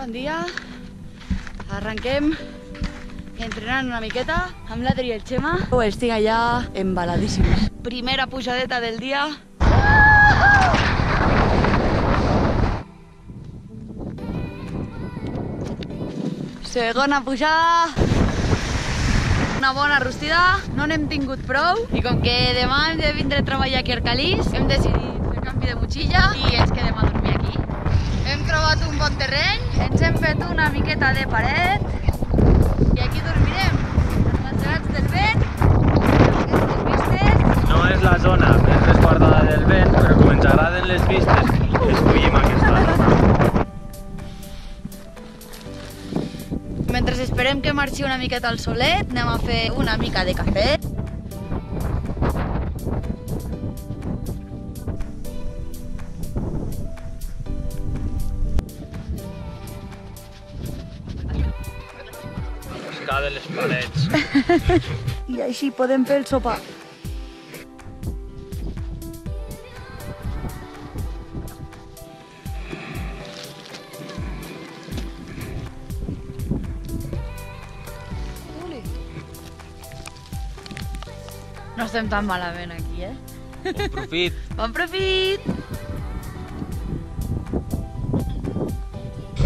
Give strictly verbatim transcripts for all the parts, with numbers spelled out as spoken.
Bon dia, arrenquem entrenant una miqueta amb l'Adri i el Xema. Oh, estic allà embaladíssims. Primera pujadeta del dia. Segona pujada. Una bona rostida, no n'hem tingut prou i com que demà hem de vindre a treballar aquí a Arcalís, hem decidit fer canvi de motxilla i és que demà dormir aquí. Hem trobat un bon terreny, ens hem fet una miqueta de paret i aquí dormirem, enlacerats del vent, aquestes vistes. No és la zona més resguardada del vent, però com ens agraden les vistes, escollim aquesta zona. Mentre esperem que marxi una miqueta al solet, anem a fer una mica de cafè. Pescar de les parets. I així podem fer el sopar. No estem tan malament aquí, eh? Bon profit! Bon profit!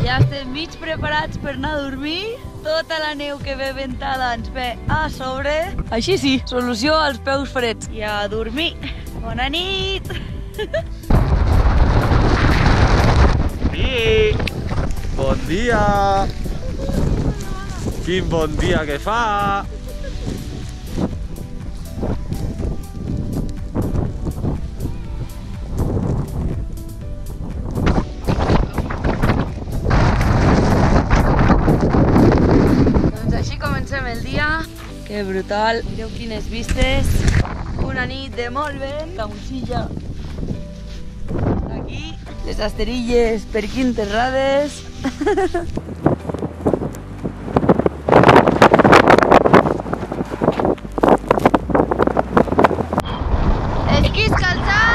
Ja estem mig preparats per anar a dormir. Tota la neu que ve ventada ens ve a sobre. Així sí, solució als peus freds. I a dormir! Bona nit! Sí! Bon dia! Quin bon dia que fa! Que brutal! Mireu quines vistes! Una nit de molt vent! La motxilla està aquí, les asterilles per aquí enterrades. Esquís calçat!